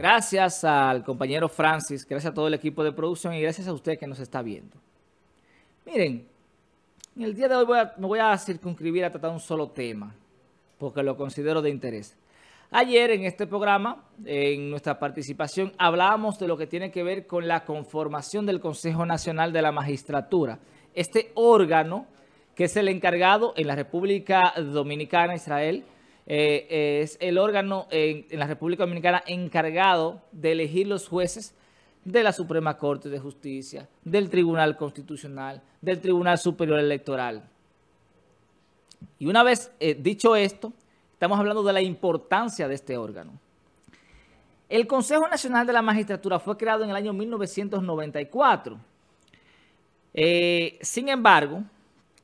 Gracias al compañero Francis, gracias a todo el equipo de producción y gracias a usted que nos está viendo. Miren, en el día de hoy me voy a circunscribir a tratar un solo tema, porque lo considero de interés. Ayer en este programa, en nuestra participación, hablábamos de lo que tiene que ver con la conformación del Consejo Nacional de la Magistratura. Este órgano que es el encargado en la República Dominicana, Israel, es el órgano en la República Dominicana encargado de elegir los jueces de la Suprema Corte de Justicia, del Tribunal Constitucional, del Tribunal Superior Electoral. Y una vez dicho esto, estamos hablando de la importancia de este órgano. El Consejo Nacional de la Magistratura fue creado en el año 1994. Sin embargo,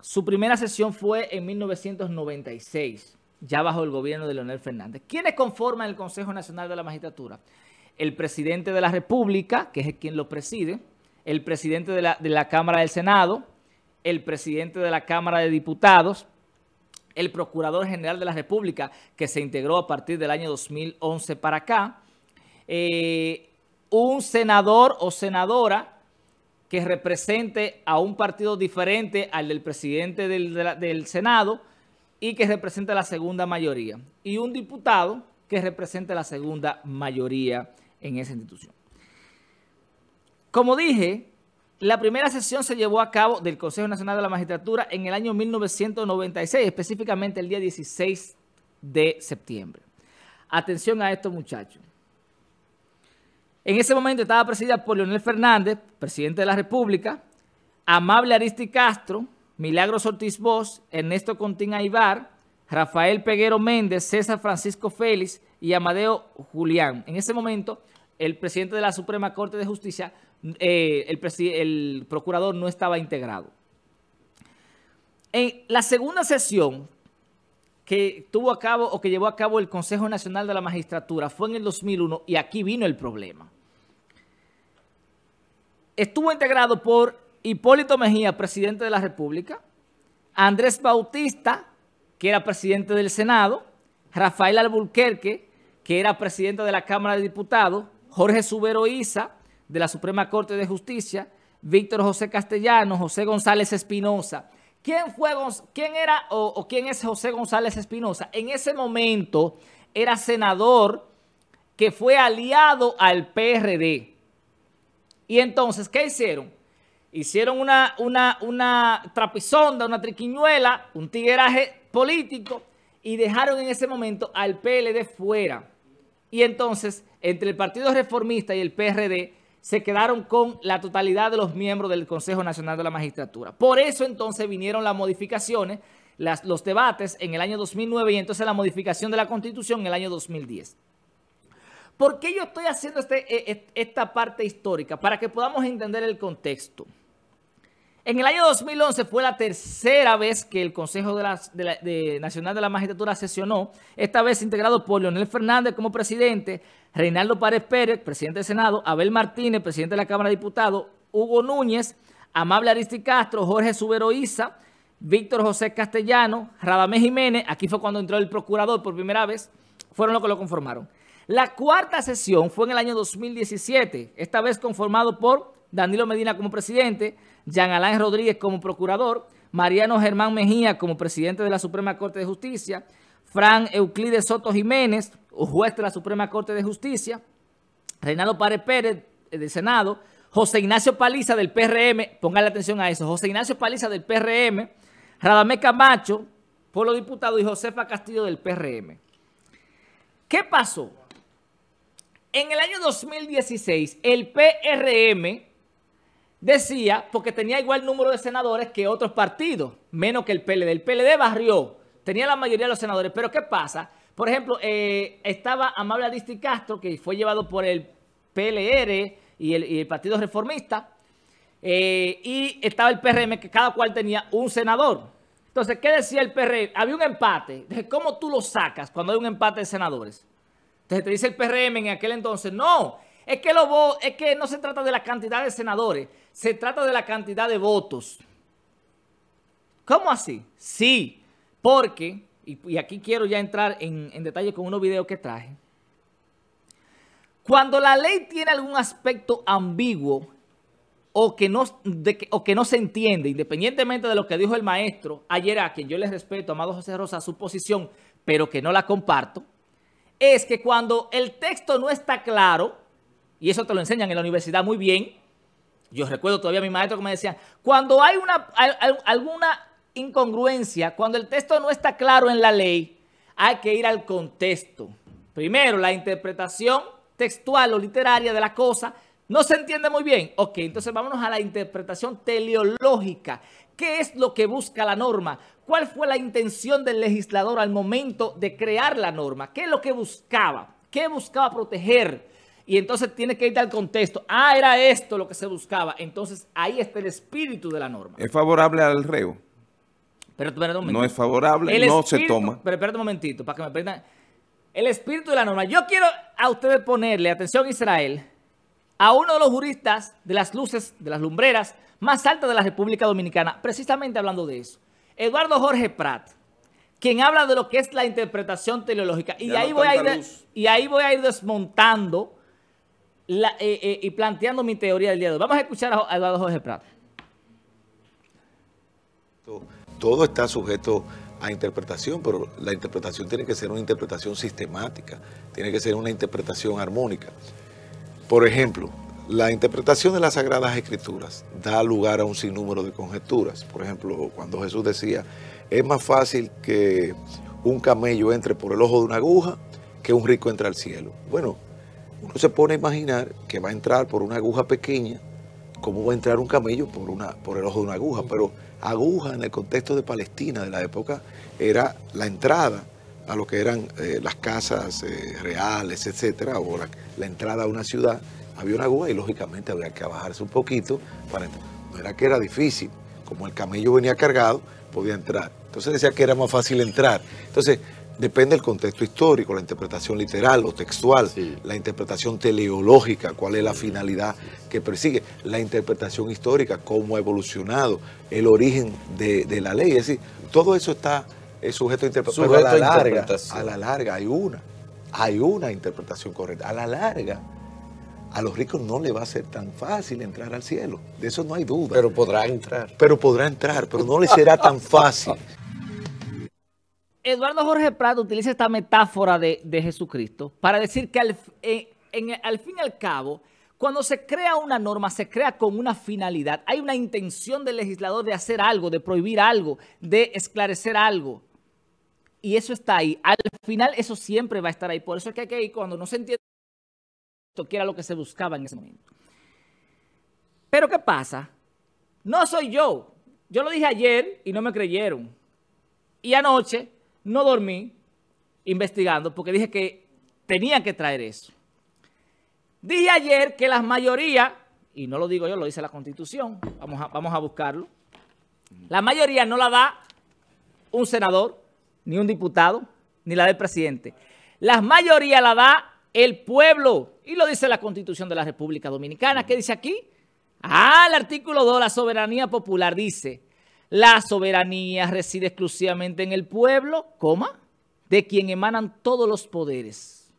su primera sesión fue en 1996, ya bajo el gobierno de Leonel Fernández. ¿Quiénes conforman el Consejo Nacional de la Magistratura? El presidente de la República, que es quien lo preside, el presidente de la Cámara del Senado, el presidente de la Cámara de Diputados, el Procurador General de la República, que se integró a partir del año 2011 para acá, un senador o senadora que represente a un partido diferente al del presidente del Senado y que represente la segunda mayoría, y un diputado que represente la segunda mayoría en esa institución. Como dije, la primera sesión se llevó a cabo del Consejo Nacional de la Magistratura en el año 1996, específicamente el día 16 de septiembre. Atención a esto, muchachos. En ese momento estaba presidida por Leonel Fernández, presidente de la República, Amable Aristy Castro, Milagros Ortiz Bosch, Ernesto Contín Aibar, Rafael Peguero Méndez, César Francisco Félix y Amadeo Julián. En ese momento, el presidente de la Suprema Corte de Justicia, el procurador no estaba integrado. En la segunda sesión que tuvo a cabo o que llevó a cabo el Consejo Nacional de la Magistratura fue en el 2001 y aquí vino el problema. Estuvo integrado por Hipólito Mejía, presidente de la República, Andrés Bautista, que era presidente del Senado, Rafael Alburquerque, que era presidente de la Cámara de Diputados, Jorge Subero Isa, de la Suprema Corte de Justicia, Víctor José Castellano, José González Espinosa. ¿Quién es José González Espinosa? En ese momento era senador que fue aliado al PRD. Y entonces, ¿qué hicieron? Hicieron una trapisonda, una triquiñuela, un tigueraje político y dejaron en ese momento al PLD fuera. Y entonces, entre el Partido Reformista y el PRD, se quedaron con la totalidad de los miembros del Consejo Nacional de la Magistratura. Por eso entonces vinieron las modificaciones, los debates en el año 2009 y entonces la modificación de la Constitución en el año 2010. ¿Por qué yo estoy haciendo esta parte histórica? Para que podamos entender el contexto. En el año 2011 fue la tercera vez que el Consejo Nacional de la Magistratura sesionó, esta vez integrado por Leonel Fernández como presidente, Reinaldo Paredes Pérez, presidente del Senado, Abel Martínez, presidente de la Cámara de Diputados, Hugo Núñez, Amable Aristy Castro, Jorge Subero Isa, Víctor José Castellano, Radamés Jiménez, aquí fue cuando entró el procurador por primera vez, fueron los que lo conformaron. La cuarta sesión fue en el año 2017, esta vez conformado por Danilo Medina como presidente, Jean Alain Rodríguez como procurador, Mariano Germán Mejía como presidente de la Suprema Corte de Justicia, Fran Euclides Soto Jiménez, juez de la Suprema Corte de Justicia, Reinaldo Paredes Pérez del Senado, José Ignacio Paliza del PRM, póngale atención a eso, José Ignacio Paliza del PRM, Radhamés Camacho por los diputados y Josefa Castillo del PRM. ¿Qué pasó? En el año 2016 el PRM decía, porque tenía igual número de senadores que otros partidos, menos que el PLD. El PLD barrió, tenía la mayoría de los senadores. Pero ¿qué pasa? Por ejemplo, estaba Amable Aristy Castro, que fue llevado por el PLR y el Partido Reformista, y estaba el PRM, que cada cual tenía un senador. Entonces, ¿qué decía el PRM? Había un empate. ¿Cómo tú lo sacas cuando hay un empate de senadores? Entonces te dice el PRM en aquel entonces, no, es que no se trata de la cantidad de senadores, se trata de la cantidad de votos. ¿Cómo así? Sí, porque, y aquí quiero ya entrar en detalle con unos videos que traje. Cuando la ley tiene algún aspecto ambiguo o que no se entiende, independientemente de lo que dijo el maestro ayer, a quien yo les respeto, Amado José Rosa, su posición, pero que no la comparto, es que cuando el texto no está claro, y eso te lo enseñan en la universidad muy bien, yo recuerdo todavía a mi maestro que me decían, cuando hay alguna incongruencia, cuando el texto no está claro en la ley, hay que ir al contexto. Primero, la interpretación textual o literaria de la cosa no se entiende muy bien. Ok, entonces vámonos a la interpretación teleológica. ¿Qué es lo que busca la norma? ¿Cuál fue la intención del legislador al momento de crear la norma? ¿Qué es lo que buscaba? ¿Qué buscaba proteger? Y entonces tiene que ir al contexto. Ah, era esto lo que se buscaba. Entonces ahí está el espíritu de la norma. ¿Es favorable al reo? Pero, no es favorable, el no espíritu, se toma. Pero espérate un momentito, para que me permitan. El espíritu de la norma. Yo quiero a ustedes ponerle atención, Israel, a uno de los juristas de las luces, de las lumbreras más altas de la República Dominicana, precisamente hablando de eso. Eduardo Jorge Prats, quien habla de lo que es la interpretación teleológica. Y, ahí voy a ir desmontando y planteando mi teoría del día de hoy. Vamos a escuchar a Eduardo Jorge Prats. Todo está sujeto a interpretación, pero la interpretación tiene que ser una interpretación sistemática, tiene que ser una interpretación armónica. Por ejemplo, la interpretación de las Sagradas Escrituras da lugar a un sinnúmero de conjeturas. Por ejemplo, cuando Jesús decía, es más fácil que un camello entre por el ojo de una aguja que un rico entre al cielo. Bueno, uno se pone a imaginar que va a entrar por una aguja pequeña, cómo va a entrar un camello por el ojo de una aguja, pero aguja en el contexto de Palestina de la época era la entrada a lo que eran las casas reales, etcétera, o la entrada a una ciudad. Había una aguja y lógicamente había que bajarse un poquito para entrar. No era que era difícil, como el camello venía cargado, podía entrar. Entonces decía que era más fácil entrar. Entonces depende del contexto histórico, la interpretación literal o textual, sí, la interpretación teleológica, cuál es la finalidad que persigue, la interpretación histórica, cómo ha evolucionado, el origen de la ley. Es decir, todo eso está sujeto a interpretación. Pero a la larga hay una interpretación correcta. A la larga, a los ricos no le va a ser tan fácil entrar al cielo. De eso no hay duda. Pero podrá entrar. Pero no le será tan fácil. Eduardo Jorge Prats utiliza esta metáfora de Jesucristo para decir que al fin y al cabo, cuando se crea una norma, se crea con una finalidad. Hay una intención del legislador de hacer algo, de prohibir algo, de esclarecer algo. Y eso está ahí. Al final eso siempre va a estar ahí. Por eso es que hay que ir cuando no se entiende que era lo que se buscaba en ese momento. Pero ¿qué pasa? No soy yo. Yo lo dije ayer y no me creyeron. Y anoche no dormí investigando porque dije que tenían que traer eso. Dije ayer que la mayoría, y no lo digo yo, lo dice la Constitución, vamos a buscarlo, la mayoría no la da un senador, ni un diputado, ni la del presidente. La mayoría la da el pueblo, y lo dice la Constitución de la República Dominicana. ¿Qué dice aquí? Ah, el artículo 2, la soberanía popular, dice: la soberanía reside exclusivamente en el pueblo, coma, de quien emanan todos los poderes.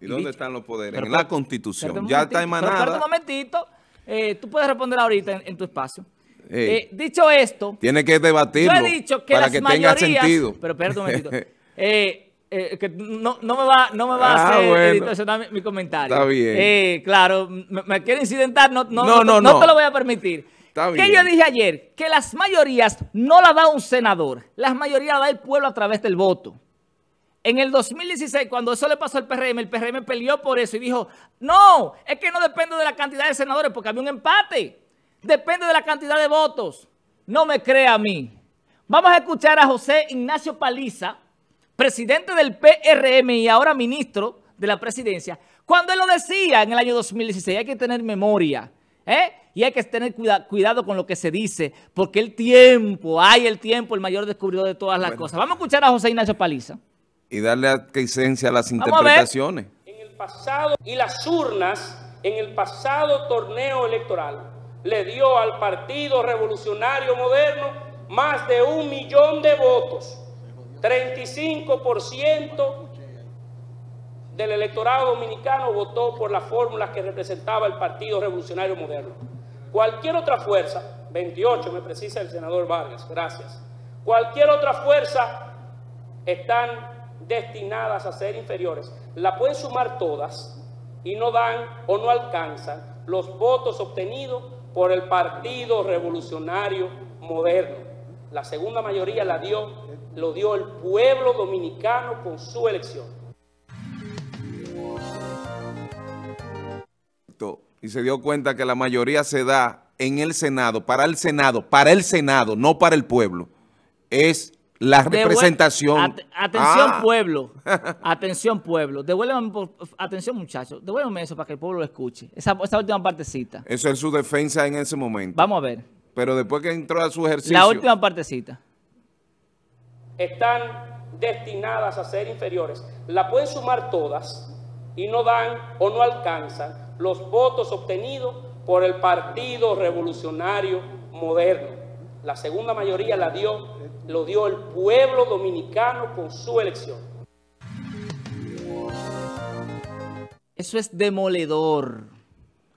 ¿Y dónde están los poderes? Pero, en la Constitución. Ya está emanada. Pero, un momentito, tú puedes responder ahorita en tu espacio. Dicho esto, tiene que debatirlo. Yo he dicho que para que tenga sentido. Pero espérate un momentito. Que no me va a hacer, bueno, editorial mi comentario. Está bien. Claro, me quiere incidentar, no te lo voy a permitir. Está bien. Que yo dije ayer que las mayorías no la da un senador, las mayorías la da el pueblo a través del voto. En el 2016, cuando eso le pasó al PRM, el PRM peleó por eso y dijo, no, es que no depende de la cantidad de senadores porque había un empate, depende de la cantidad de votos. No me crea a mí. Vamos a escuchar a José Ignacio Paliza, presidente del PRM y ahora ministro de la presidencia, cuando él lo decía en el año 2016, hay que tener memoria, y hay que tener cuidado con lo que se dice, porque el tiempo, el mayor descubridor de todas las cosas. Vamos a escuchar a José Ignacio Paliza. Y darle adquiescencia a las interpretaciones. En el pasado, y las urnas, en el pasado torneo electoral, le dio al Partido Revolucionario Moderno más de 1 millón de votos. 35% del electorado dominicano votó por la fórmula que representaba el Partido Revolucionario Moderno. Cualquier otra fuerza, 28 me precisa el senador Vargas, gracias, cualquier otra fuerza están destinadas a ser inferiores. La pueden sumar todas y no dan o no alcanzan los votos obtenidos por el Partido Revolucionario Moderno. La segunda mayoría lo dio el pueblo dominicano con su elección. Y se dio cuenta que la mayoría se da en el Senado, para el Senado, no para el pueblo. Es la representación. Atención, pueblo. Atención, pueblo. Devuélveme, atención, muchachos. Devuélveme eso para que el pueblo lo escuche. Esa última partecita. Eso es su defensa en ese momento. Vamos a ver. Pero después que entró a su ejercicio. La última partecita. Están destinadas a ser inferiores. La pueden sumar todas y no dan o no alcanzan los votos obtenidos por el Partido Revolucionario Moderno. La segunda mayoría lo dio el pueblo dominicano con su elección. Eso es demoledor.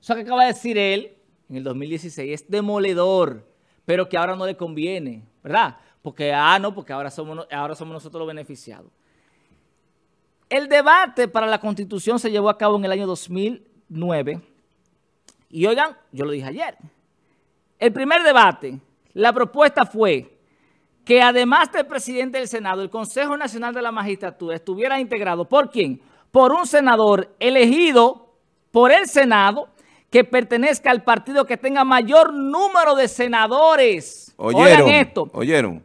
Eso que acaba de decir él en el 2016 es demoledor, pero que ahora no le conviene, ¿verdad? Porque, porque ahora somos nosotros los beneficiados. El debate para la Constitución se llevó a cabo en el año 2009. Y oigan, yo lo dije ayer. El primer debate, la propuesta fue que además del presidente del Senado, el Consejo Nacional de la Magistratura estuviera integrado ¿por quién? Por un senador elegido por el Senado que pertenezca al partido que tenga mayor número de senadores. Oigan esto. ¿Oyeron?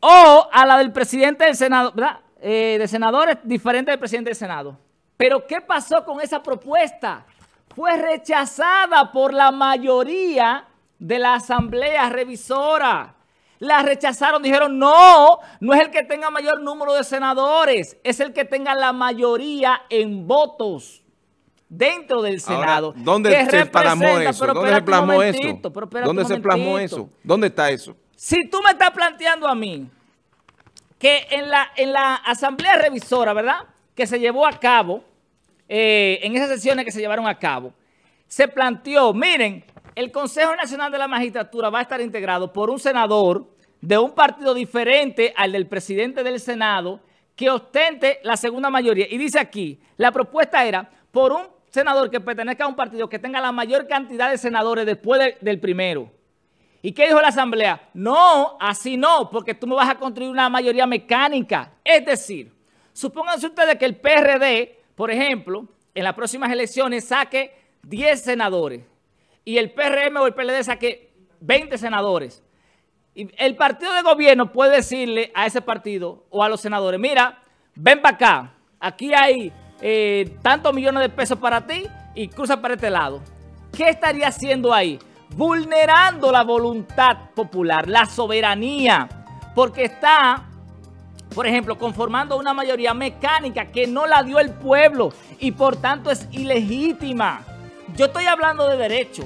O a la del presidente del Senado, ¿verdad? De senadores diferentes del presidente del Senado. Pero ¿qué pasó con esa propuesta? Fue rechazada por la mayoría de la asamblea revisora. La rechazaron, dijeron no, no es el que tenga mayor número de senadores, es el que tenga la mayoría en votos dentro del Senado. Ahora, ¿dónde se plasmó eso? ¿Dónde se plasmó eso? ¿Dónde se plasmó eso? ¿Dónde está eso? Si tú me estás planteando a mí que en la asamblea revisora, ¿verdad?, que se llevó a cabo, en esas sesiones que se llevaron a cabo, se planteó, miren, el Consejo Nacional de la Magistratura va a estar integrado por un senador de un partido diferente al del presidente del Senado que ostente la segunda mayoría. Y dice aquí, la propuesta era por un senador que pertenezca a un partido que tenga la mayor cantidad de senadores después del primero. ¿Y qué dijo la Asamblea? No, así no, porque tú me vas a construir una mayoría mecánica. Es decir, supónganse ustedes que el PRD... por ejemplo, en las próximas elecciones saque 10 senadores y el PRM o el PLD saque 20 senadores. Y el partido de gobierno puede decirle a ese partido o a los senadores, mira, ven para acá, aquí hay tantos millones de pesos para ti y cruza para este lado. ¿Qué estaría haciendo ahí? Vulnerando la voluntad popular, la soberanía, porque está... por ejemplo, conformando una mayoría mecánica que no la dio el pueblo y por tanto es ilegítima. Yo estoy hablando de derecho.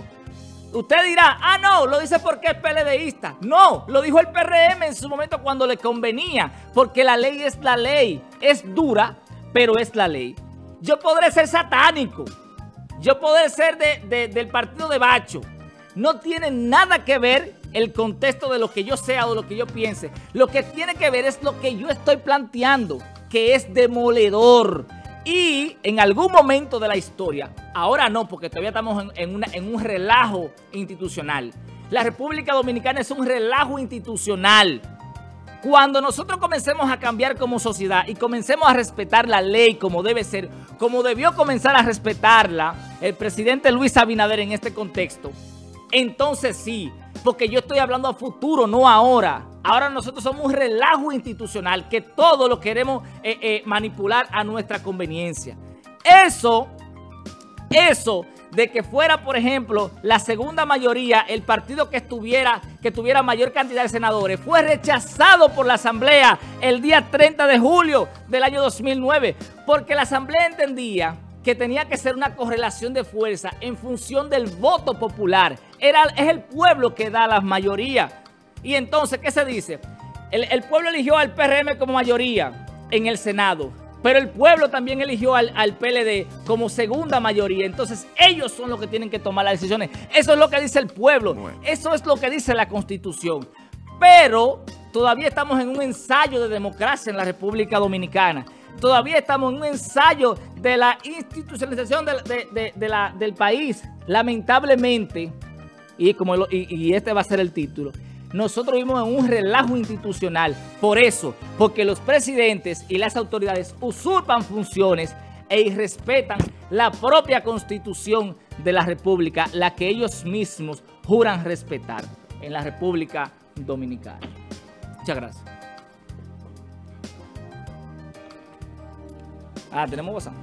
Usted dirá, ah no, lo dice porque es PLDista. No, lo dijo el PRM en su momento cuando le convenía, porque la ley es la ley. Es dura, pero es la ley. Yo podré ser satánico, yo podré ser del partido de Bacho. No tiene nada que ver el contexto de lo que yo sea o lo que yo piense. Lo que tiene que ver es lo que yo estoy planteando, que es demoledor. Y en algún momento de la historia, ahora no, porque todavía estamos en un relajo institucional. La República Dominicana es un relajo institucional. Cuando nosotros comencemos a cambiar como sociedad y comencemos a respetar la ley como debe ser, como debió comenzar a respetarla el presidente Luis Abinader en este contexto, entonces sí, porque yo estoy hablando a futuro, no ahora. Ahora nosotros somos un relajo institucional que todo lo queremos manipular a nuestra conveniencia. Eso de que fuera, por ejemplo, la segunda mayoría, el partido que tuviera mayor cantidad de senadores, fue rechazado por la Asamblea el día 30 de julio del año 2009, porque la Asamblea entendía que tenía que ser una correlación de fuerza en función del voto popular. Es el pueblo que da la mayoría. Y entonces, ¿qué se dice? El pueblo eligió al PRM como mayoría en el Senado. Pero el pueblo también eligió al PLD como segunda mayoría. Entonces ellos son los que tienen que tomar las decisiones. Eso es lo que dice el pueblo. Bueno. Eso es lo que dice la Constitución. Pero todavía estamos en un ensayo de democracia en la República Dominicana. Todavía estamos en un ensayo de la institucionalización del país. Lamentablemente, y este va a ser el título, nosotros vivimos en un relajo institucional. Por eso, porque los presidentes y las autoridades usurpan funciones e irrespetan la propia Constitución de la República, la que ellos mismos juran respetar en la República Dominicana. Muchas gracias. Ah, tenemos WhatsApp.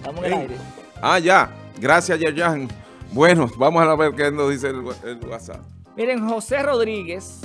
Estamos en el aire. Ah, ya. Gracias, Yerjan. Bueno, vamos a ver qué nos dice el WhatsApp. Miren, José Rodríguez